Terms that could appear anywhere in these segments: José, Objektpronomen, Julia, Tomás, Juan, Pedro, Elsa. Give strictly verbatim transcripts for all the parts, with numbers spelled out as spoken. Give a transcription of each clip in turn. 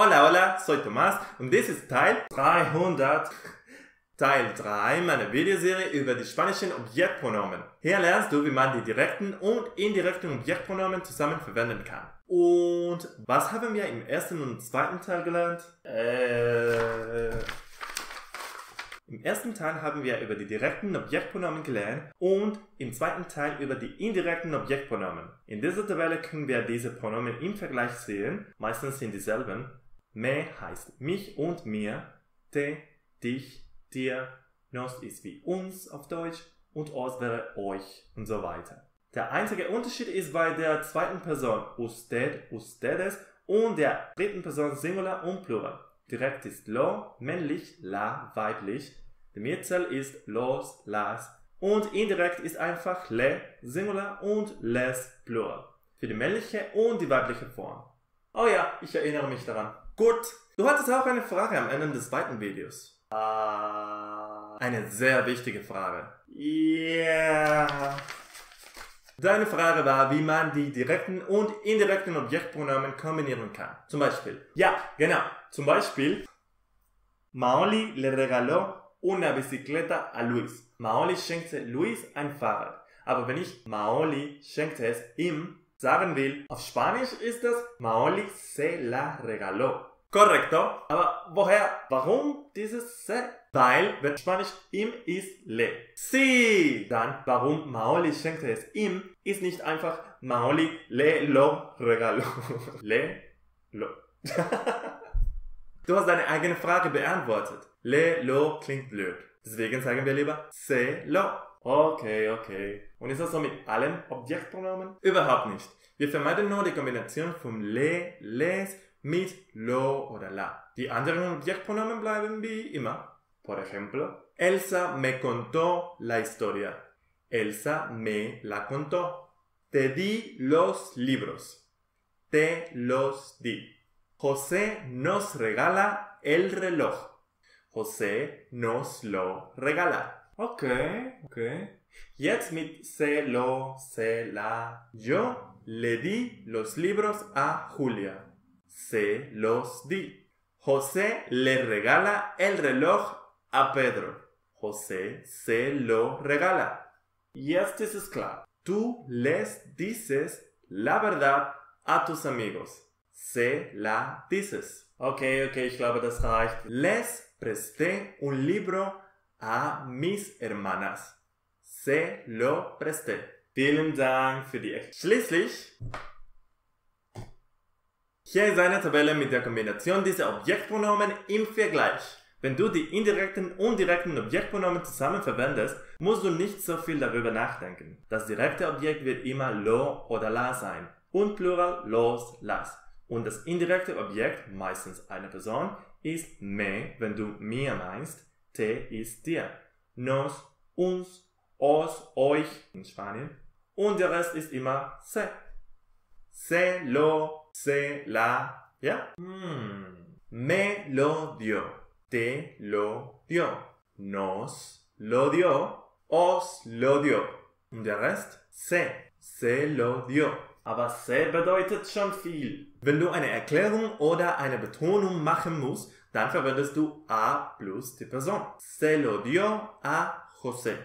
Hola, hola, soy Tomás und dies ist Teil dreihundert, Teil drei meiner Videoserie über die spanischen Objektpronomen. Hier lernst du, wie man die direkten und indirekten Objektpronomen zusammen verwenden kann. Und was haben wir im ersten und zweiten Teil gelernt? Äh... Im ersten Teil haben wir über die direkten Objektpronomen gelernt und im zweiten Teil über die indirekten Objektpronomen. In dieser Tabelle können wir diese Pronomen im Vergleich sehen, meistens sind dieselben. Me heißt mich und mir, te, dich, dir, nos ist wie uns auf Deutsch und os wäre euch und so weiter. Der einzige Unterschied ist bei der zweiten Person usted, ustedes und der dritten Person Singular und Plural. Direkt ist lo, männlich, la, weiblich. Die Mehrzahl ist los, las. Und indirekt ist einfach le, Singular und les, Plural. Für die männliche und die weibliche Form. Oh ja, ich erinnere mich daran. Gut, du hattest auch eine Frage am Ende des zweiten Videos. Ah, eine sehr wichtige Frage. Yeah. Deine Frage war, wie man die direkten und indirekten Objektpronomen kombinieren kann. Zum Beispiel. Ja, genau. Zum Beispiel, Maoli le regaló una bicicleta a Luis. Maoli schenkte Luis ein Fahrrad. Aber wenn ich Maoli schenkte es ihm sagen will, auf Spanisch ist das Maoli se la regaló. Correcto. Aber woher, warum dieses se? Weil, wenn Spanisch ihm ist le. Si. Dann, warum Maoli schenkte es ihm, ist nicht einfach Maoli le lo regaló. Le lo. Du hast deine eigene Frage beantwortet. Le, lo klingt blöd. Deswegen sagen wir lieber se, lo. Okay, okay. Und ist das so mit allen Objektpronomen? Überhaupt nicht. Wir vermeiden nur die Kombination von le, les mit lo oder la. Die anderen Objektpronomen bleiben wie immer. Por ejemplo, Elsa me contó la historia. Elsa me la contó. Te di los libros. Te los di. José nos regala el reloj. José nos lo regala. Okay, okay. Jetzt mit se, lo, se, la. Yo le di los libros a Julia. Se los di. José le regala el reloj a Pedro. José se lo regala. Jetzt ist es klar. Tú les dices la verdad a tus amigos. Se la dices. Okay, okay, ich glaube, das reicht. Les presté un libro a mis hermanas. Se lo presté. Vielen Dank für die Echt. Schließlich, hier ist eine Tabelle mit der Kombination dieser Objektpronomen im Vergleich. Wenn du die indirekten und direkten Objektpronomen zusammen verwendest, musst du nicht so viel darüber nachdenken. Das direkte Objekt wird immer lo oder la sein und Plural los, las. Und das indirekte Objekt, meistens eine Person, ist me, wenn du mir meinst, te ist dir, nos, uns, os, euch in Spanien. Und der Rest ist immer se. Se, lo, se, la, ja? Hmm. Me lo dio, te lo dio, nos lo dio, os lo dio. Und der Rest se, se lo dio. Aber se bedeutet schon viel. Wenn du eine Erklärung oder eine Betonung machen musst, dann verwendest du a plus die Person. Se lo dio a José.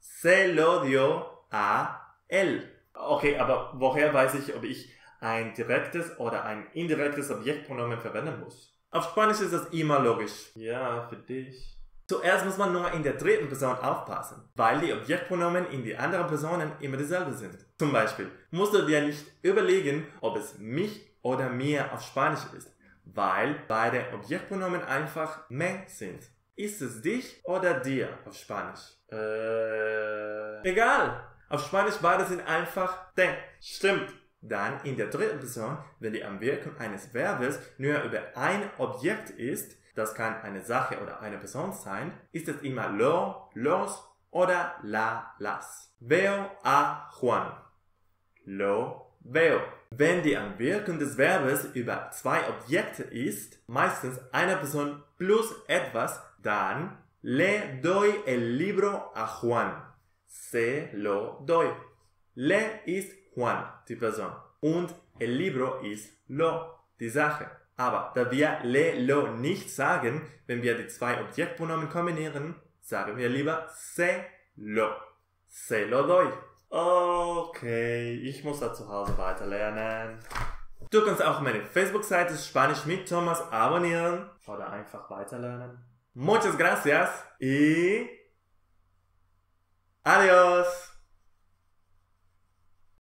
Se lo dio a él. Okay, aber woher weiß ich, ob ich ein direktes oder ein indirektes Objektpronomen verwenden muss? Auf Spanisch ist das immer logisch. Ja, für dich. Zuerst muss man nur in der dritten Person aufpassen, weil die Objektpronomen in die anderen Personen immer dieselbe sind. Zum Beispiel musst du dir nicht überlegen, ob es mich oder mir auf Spanisch ist, weil beide Objektpronomen einfach me sind. Ist es dich oder dir auf Spanisch? Äh... Egal! Auf Spanisch beide sind einfach te. Stimmt! Dann in der dritten Person, wenn die Anwirkung eines Verbes nur über ein Objekt ist, das kann eine Sache oder eine Person sein, ist es immer lo, los oder la, las. Veo a Juan. Lo, veo. Wenn die Anwirkung des Verbes über zwei Objekte ist, meistens eine Person plus etwas, dann le doy el libro a Juan. Se lo doy. Le ist Juan, die Person. Und el libro ist lo, die Sache. Aber da wir le, lo nicht sagen, wenn wir die zwei Objektpronomen kombinieren, sagen wir lieber se, lo. Se lo doy. Okay, ich muss da zu Hause weiter lernen. Du kannst auch meine Facebook-Seite Spanisch mit Tomás abonnieren oder einfach weiterlernen. Muchas gracias y adiós.